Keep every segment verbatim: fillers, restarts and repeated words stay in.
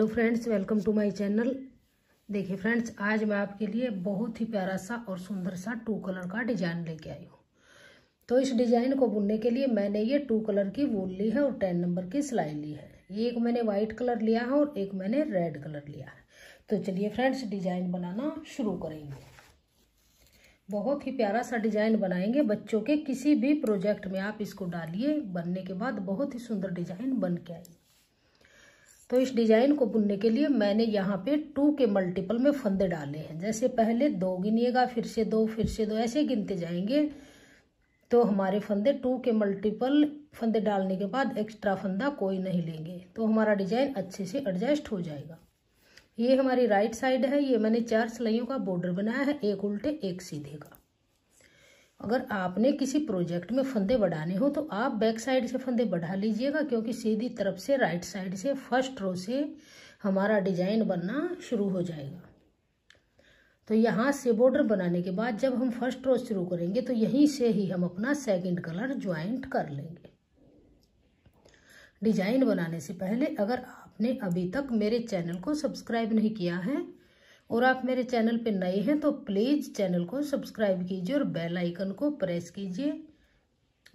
Hello friends, welcome to my channel. देखिए friends, आज मैं आपके लिए बहुत ही प्यारा सा और सुंदर सा टू कलर का डिज़ाइन लेके आई हूँ। तो इस डिज़ाइन को बुनने के लिए मैंने ये टू कलर की वूल ली है और टेन नंबर की सिलाई ली है। एक मैंने वाइट कलर लिया है और एक मैंने रेड कलर लिया है। तो चलिए फ्रेंड्स, डिज़ाइन बनाना शुरू करेंगे। बहुत ही प्यारा सा डिज़ाइन बनाएंगे। बच्चों के किसी भी प्रोजेक्ट में आप इसको डालिए, बनने के बाद बहुत ही सुंदर डिज़ाइन बन के आएगी। तो इस डिज़ाइन को बुनने के लिए मैंने यहाँ पे टू के मल्टीपल में फंदे डाले हैं। जैसे पहले दो गिनिएगा, फिर से दो, फिर से दो, ऐसे गिनते जाएंगे। तो हमारे फंदे टू के मल्टीपल फंदे डालने के बाद एक्स्ट्रा फंदा कोई नहीं लेंगे, तो हमारा डिज़ाइन अच्छे से एडजस्ट हो जाएगा। ये हमारी राइट साइड है। ये मैंने चार सिलाइयों का बॉर्डर बनाया है, एक उल्टे एक सीधे का। अगर आपने किसी प्रोजेक्ट में फंदे बढ़ाने हो तो आप बैक साइड से फंदे बढ़ा लीजिएगा, क्योंकि सीधी तरफ से राइट साइड से फर्स्ट रो से हमारा डिजाइन बनना शुरू हो जाएगा। तो यहाँ से बॉर्डर बनाने के बाद जब हम फर्स्ट रो शुरू करेंगे तो यहीं से ही हम अपना सेकंड कलर ज्वाइंट कर लेंगे। डिजाइन बनाने से पहले अगर आपने अभी तक मेरे चैनल को सब्सक्राइब नहीं किया है और आप मेरे चैनल पे नए हैं तो प्लीज़ चैनल को सब्सक्राइब कीजिए और बेल आइकन को प्रेस कीजिए।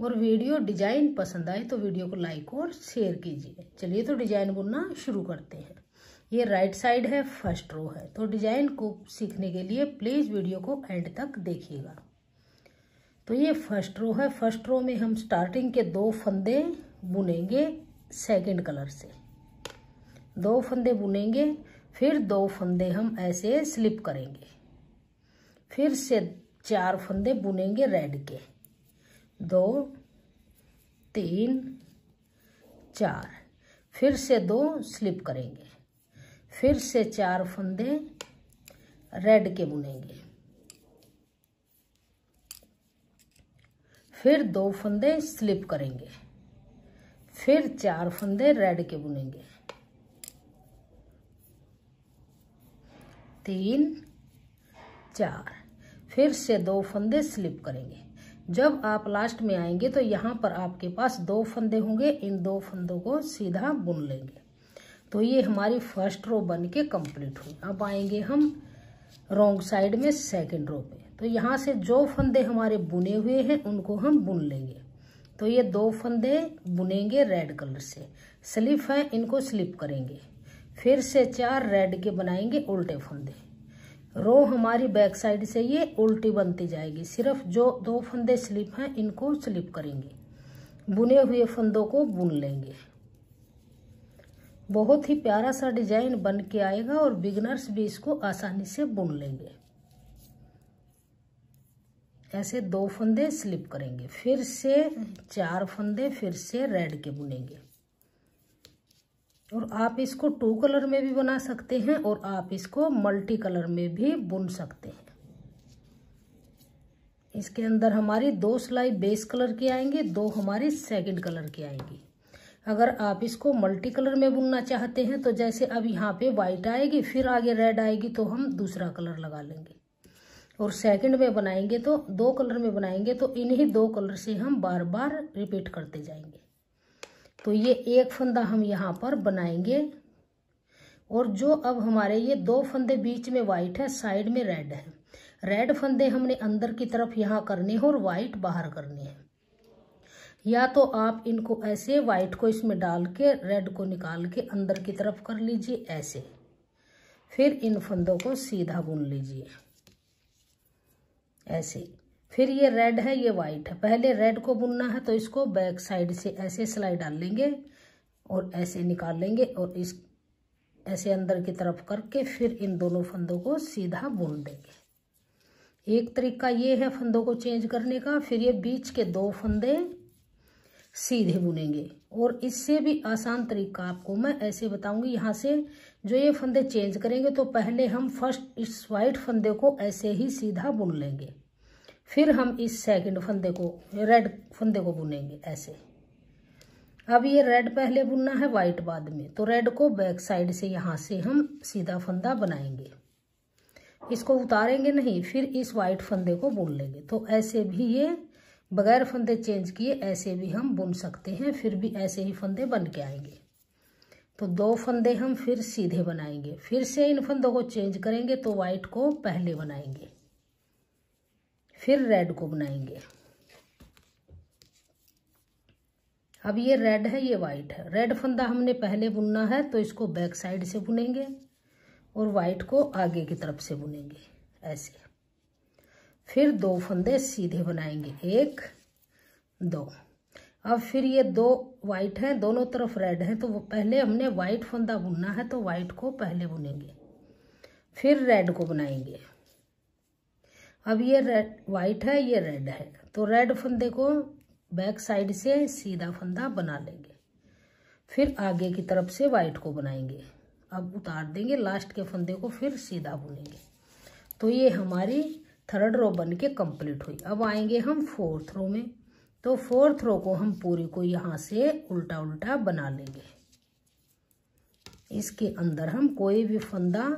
और वीडियो डिजाइन पसंद आए तो वीडियो को लाइक और शेयर कीजिए। चलिए तो डिजाइन बुनना शुरू करते हैं। ये राइट साइड है, फर्स्ट रो है। तो डिजाइन को सीखने के लिए प्लीज़ वीडियो को एंड तक देखिएगा। तो ये फर्स्ट रो है। फर्स्ट रो में हम स्टार्टिंग के दो फंदे बुनेंगे सेकेंड कलर से। दो फंदे बुनेंगे, फिर दो फंदे हम ऐसे स्लिप करेंगे, फिर से चार फंदे बुनेंगे रेड के, दो तीन चार, फिर से दो स्लिप करेंगे, फिर से चार फंदे रेड के बुनेंगे, फिर दो फंदे स्लिप करेंगे, फिर चार फंदे रेड के बुनेंगे, तीन चार, फिर से दो फंदे स्लिप करेंगे। जब आप लास्ट में आएंगे तो यहाँ पर आपके पास दो फंदे होंगे, इन दो फंदों को सीधा बुन लेंगे। तो ये हमारी फर्स्ट रो बन के कम्प्लीट हुई। अब आएंगे हम रॉन्ग साइड में सेकंड रो पे। तो यहाँ से जो फंदे हमारे बुने हुए हैं उनको हम बुन लेंगे। तो ये दो फंदे बुनेंगे रेड कलर से, स्लिप है, इनको स्लिप करेंगे, फिर से चार रेड के बनाएंगे उल्टे फंदे। रो हमारी बैक साइड से ये उल्टी बनती जाएगी। सिर्फ जो दो फंदे स्लिप हैं इनको स्लिप करेंगे, बुने हुए फंदों को बुन लेंगे। बहुत ही प्यारा सा डिजाइन बन के आएगा और बिगिनर्स भी इसको आसानी से बुन लेंगे। ऐसे दो फंदे स्लिप करेंगे, फिर से चार फंदे फिर से रेड के बुनेंगे। और आप इसको टू कलर में भी बना सकते हैं और आप इसको मल्टी कलर में भी बुन सकते हैं। इसके अंदर हमारी दो सिलाई बेस कलर की आएंगी, दो हमारी सेकंड कलर की आएंगी। अगर आप इसको मल्टी कलर में बुनना चाहते हैं तो जैसे अब यहाँ पे वाइट आएगी, फिर आगे रेड आएगी, तो हम दूसरा कलर लगा लेंगे। और सेकंड में बनाएंगे तो दो कलर में बनाएंगे, तो इन्हीं दो कलर से हम बार बार रिपीट करते जाएंगे। तो ये एक फंदा हम यहाँ पर बनाएंगे। और जो अब हमारे ये दो फंदे बीच में वाइट है, साइड में रेड है, रेड फंदे हमने अंदर की तरफ यहाँ करने हैं और वाइट बाहर करने हैं। या तो आप इनको ऐसे वाइट को इसमें डाल के रेड को निकाल के अंदर की तरफ कर लीजिए ऐसे, फिर इन फंदों को सीधा बुन लीजिए ऐसे। फिर ये रेड है, ये वाइट है, पहले रेड को बुनना है तो इसको बैक साइड से ऐसे सिलाई डाल लेंगे और ऐसे निकाल लेंगे और इस ऐसे अंदर की तरफ करके फिर इन दोनों फंदों को सीधा बुन देंगे। एक तरीका ये है फंदों को चेंज करने का। फिर ये बीच के दो फंदे सीधे बुनेंगे। और इससे भी आसान तरीका आपको मैं ऐसे बताऊंगी। यहाँ से जो ये फंदे चेंज करेंगे तो पहले हम फर्स्ट इस वाइट फंदे को ऐसे ही सीधा बुन लेंगे, फिर हम इस सेकंड फंदे को रेड फंदे को बुनेंगे ऐसे। अब ये रेड पहले बुनना है, वाइट बाद में, तो रेड को बैक साइड से यहाँ से हम सीधा फंदा बनाएंगे, इसको उतारेंगे नहीं, फिर इस वाइट फंदे को बुन लेंगे। तो ऐसे भी ये बगैर फंदे चेंज किए ऐसे भी हम बुन सकते हैं, फिर भी ऐसे ही फंदे बन के आएंगे। तो दो फंदे हम फिर सीधे बनाएंगे, फिर से इन फंदों को चेंज करेंगे तो वाइट को पहले बनाएंगे फिर रेड को बनाएंगे। अब ये रेड है ये वाइट है, रेड फंदा हमने पहले बुनना है तो इसको बैक साइड से बुनेंगे और वाइट को आगे की तरफ से बुनेंगे ऐसे। फिर दो फंदे सीधे बनाएंगे, एक दो। अब फिर ये दो वाइट हैं दोनों तरफ रेड है तो वो पहले हमने वाइट फंदा बुनना है तो वाइट को पहले बुनेंगे फिर रेड को बनाएंगे। अब ये रेड वाइट है ये रेड है तो रेड फंदे को बैक साइड से सीधा फंदा बना लेंगे फिर आगे की तरफ से वाइट को बनाएंगे। अब उतार देंगे लास्ट के फंदे को फिर सीधा बुनेंगे। तो ये हमारी थर्ड रो बन के कम्प्लीट हुई। अब आएंगे हम फोर्थ रो में, तो फोर्थ रो को हम पूरी को यहाँ से उल्टा उल्टा बना लेंगे। इसके अंदर हम कोई भी फंदा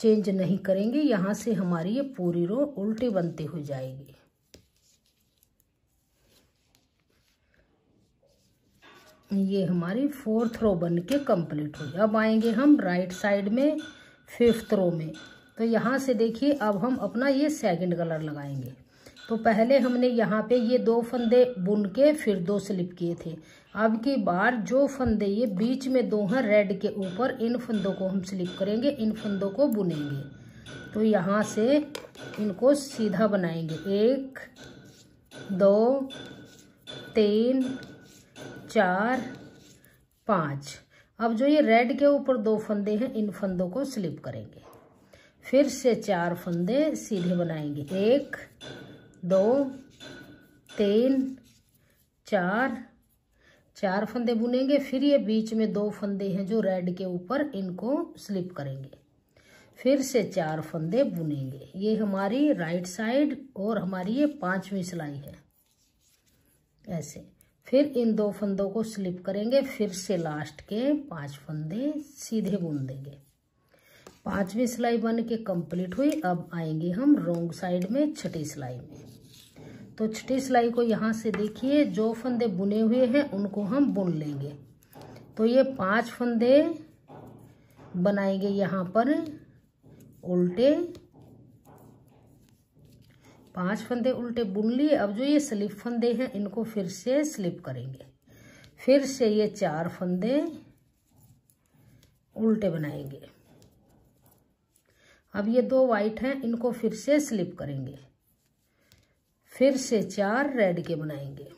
चेंज नहीं करेंगे, यहाँ से हमारी ये पूरी रो उल्टी बनती हुई जाएगी। ये हमारी फोर्थ रो बन के कम्प्लीट हुई। अब आएंगे हम राइट साइड में फिफ्थ रो में, तो यहाँ से देखिए अब हम अपना ये सेकंड कलर लगाएंगे। तो पहले हमने यहाँ पे ये दो फंदे बुन के फिर दो स्लिप किए थे। अब की बार जो फंदे ये बीच में दो हैं रेड के ऊपर इन फंदों को हम स्लिप करेंगे, इन फंदों को बुनेंगे। तो यहाँ से इनको सीधा बनाएंगे, एक दो तीन चार पाँच। अब जो ये रेड के ऊपर दो फंदे हैं इन फंदों को स्लिप करेंगे, फिर से चार फंदे सीधे बनाएंगे, एक दो तीन चार, चार फंदे बुनेंगे। फिर ये बीच में दो फंदे हैं जो रेड के ऊपर इनको स्लिप करेंगे, फिर से चार फंदे बुनेंगे। ये हमारी राइट साइड और हमारी ये पांचवी सिलाई है ऐसे। फिर इन दो फंदों को स्लिप करेंगे, फिर से लास्ट के पांच फंदे सीधे बुन देंगे। पांचवी सिलाई बन के कम्प्लीट हुई। अब आएंगे हम रोंग साइड में छठी सिलाई में, तो छठी सिलाई को यहाँ से देखिए जो फंदे बुने हुए हैं उनको हम बुन लेंगे। तो ये पांच फंदे बनाएंगे यहाँ पर उल्टे, पांच फंदे उल्टे बुन लिए। अब जो ये स्लिप फंदे हैं इनको फिर से स्लिप करेंगे, फिर से ये चार फंदे उल्टे बनाएंगे। अब ये दो वाइट हैं इनको फिर से स्लिप करेंगे, फिर से चार रेड के बनाएंगे।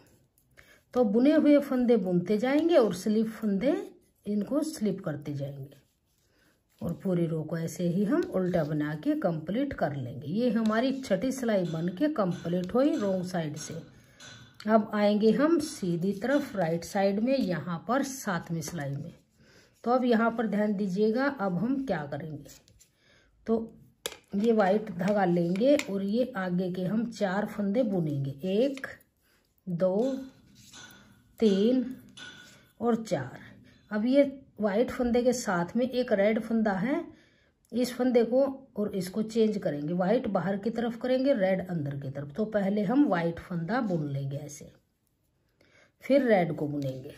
तो बुने हुए फंदे बुनते जाएंगे और स्लिप फंदे इनको स्लिप करते जाएंगे और पूरी रो को ऐसे ही हम उल्टा बना के कंप्लीट कर लेंगे। ये हमारी छठी सिलाई बन के कंप्लीट हुई रोंग साइड से। अब आएंगे हम सीधी तरफ राइट साइड में, यहाँ पर सातवीं सिलाई में। तो अब यहाँ पर ध्यान दीजिएगा अब हम क्या करेंगे। तो ये वाइट धागा लेंगे और ये आगे के हम चार फंदे बुनेंगे, एक दो तीन और चार। अब ये वाइट फंदे के साथ में एक रेड फंदा है, इस फंदे को और इसको चेंज करेंगे, वाइट बाहर की तरफ करेंगे रेड अंदर की तरफ। तो पहले हम वाइट फंदा बुन लेंगे ऐसे, फिर रेड को बुनेंगे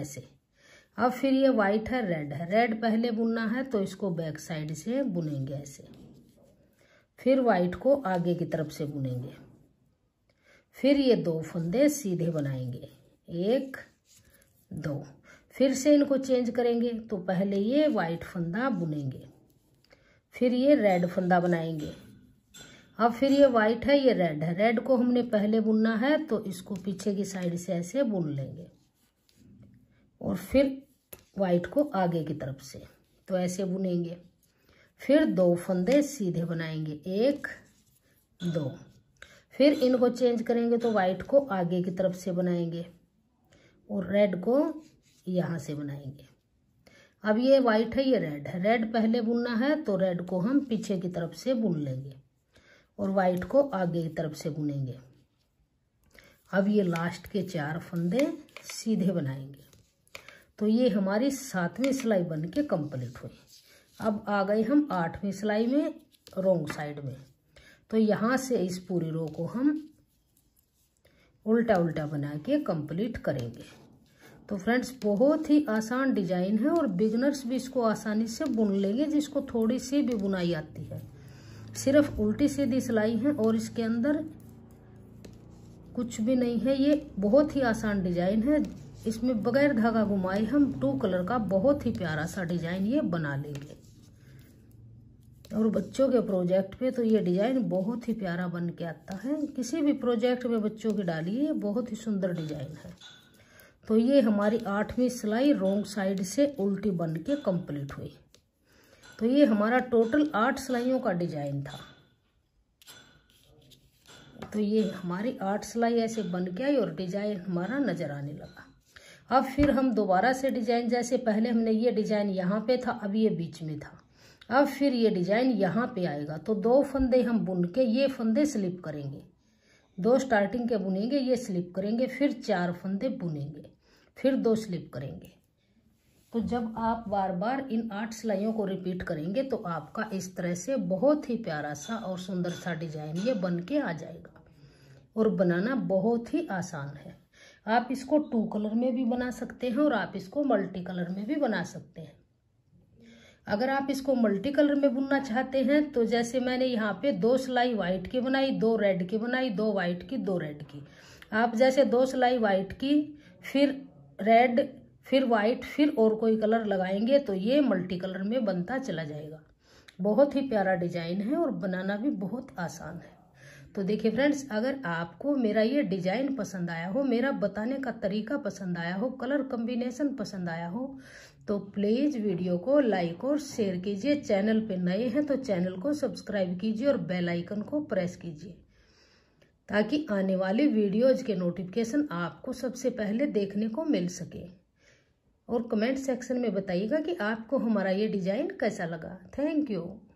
ऐसे। अब फिर ये वाइट है रेड है, रेड पहले बुनना है तो इसको बैक साइड से बुनेंगे ऐसे, फिर वाइट को आगे की तरफ से बुनेंगे। फिर ये दो फंदे सीधे बनाएंगे, एक दो। फिर से इनको चेंज करेंगे, तो पहले ये वाइट फंदा बुनेंगे, फिर ये रेड फंदा बनाएंगे। अब फिर ये वाइट है ये रेड है, रेड को हमने पहले बुनना है तो इसको पीछे की साइड से ऐसे बुन लेंगे और फिर वाइट को आगे की तरफ से तो ऐसे बुनेंगे। फिर दो फंदे सीधे बनाएंगे, एक दो। फिर इनको चेंज करेंगे तो वाइट को आगे की तरफ से बनाएंगे और रेड को यहाँ से बनाएंगे। अब ये वाइट है ये रेड है, रेड पहले बुनना है तो रेड को हम पीछे की तरफ से बुन लेंगे और वाइट को आगे की तरफ से बुनेंगे। अब ये लास्ट के चार फंदे सीधे बनाएंगे। तो ये हमारी सातवीं सिलाई बन के कम्प्लीट हुई। अब आ गए हम आठवीं सिलाई में रोंग साइड में, तो यहाँ से इस पूरी रो को हम उल्टा उल्टा बना के कम्प्लीट करेंगे। तो फ्रेंड्स बहुत ही आसान डिजाइन है और बिगनर्स भी इसको आसानी से बुन लेंगे जिसको थोड़ी सी भी बुनाई आती है। सिर्फ उल्टी सीधी सिलाई है और इसके अंदर कुछ भी नहीं है। ये बहुत ही आसान डिजाइन है, इसमें बगैर धागा घुमाए हम टू कलर का बहुत ही प्यारा सा डिजाइन ये बना लेंगे। और बच्चों के प्रोजेक्ट पे तो ये डिजाइन बहुत ही प्यारा बन के आता है। किसी भी प्रोजेक्ट में बच्चों की डालिए, ये बहुत ही सुंदर डिजाइन है। तो ये हमारी आठवीं सिलाई रोंग साइड से उल्टी बन के कम्प्लीट हुई। तो ये हमारा टोटल आठ सिलाइयों का डिजाइन था। तो ये हमारी आठ सिलाई ऐसे बन के आई और डिजाइन हमारा नजर आने लगा। अब फिर हम दोबारा से डिजाइन, जैसे पहले हमने ये डिजाइन यहाँ पे था, अब ये बीच में था, अब फिर ये डिजाइन यहाँ पे आएगा। तो दो फंदे हम बुन के ये फंदे स्लिप करेंगे, दो स्टार्टिंग के बुनेंगे, ये स्लिप करेंगे, फिर चार फंदे बुनेंगे, फिर दो स्लिप करेंगे। तो जब आप बार बार इन आठ सिलाइयों को रिपीट करेंगे तो आपका इस तरह से बहुत ही प्यारा सा और सुंदर सा डिजाइन ये बन के आ जाएगा। और बनाना बहुत ही आसान है। आप इसको टू कलर में भी बना सकते हैं और आप इसको मल्टी कलर में भी बना सकते हैं। अगर आप इसको मल्टी कलर में बुनना चाहते हैं तो जैसे मैंने यहाँ पे दो सिलाई वाइट की बनाई, दो रेड की बनाई, दो वाइट की, दो रेड की। आप जैसे दो सिलाई वाइट की, फिर रेड, फिर वाइट, फिर और कोई कलर लगाएंगे तो ये मल्टी कलर में बनता चला जाएगा। बहुत ही प्यारा डिजाइन है और बनाना भी बहुत आसान है। तो देखिए फ्रेंड्स, अगर आपको मेरा ये डिजाइन पसंद आया हो, मेरा बताने का तरीका पसंद आया हो, कलर कम्बिनेशन पसंद आया हो, तो प्लीज़ वीडियो को लाइक और शेयर कीजिए। चैनल पे नए हैं तो चैनल को सब्सक्राइब कीजिए और बेल आइकन को प्रेस कीजिए ताकि आने वाले वीडियोज़ के नोटिफिकेशन आपको सबसे पहले देखने को मिल सके। और कमेंट सेक्शन में बताइएगा कि आपको हमारा ये डिज़ाइन कैसा लगा। Thank you.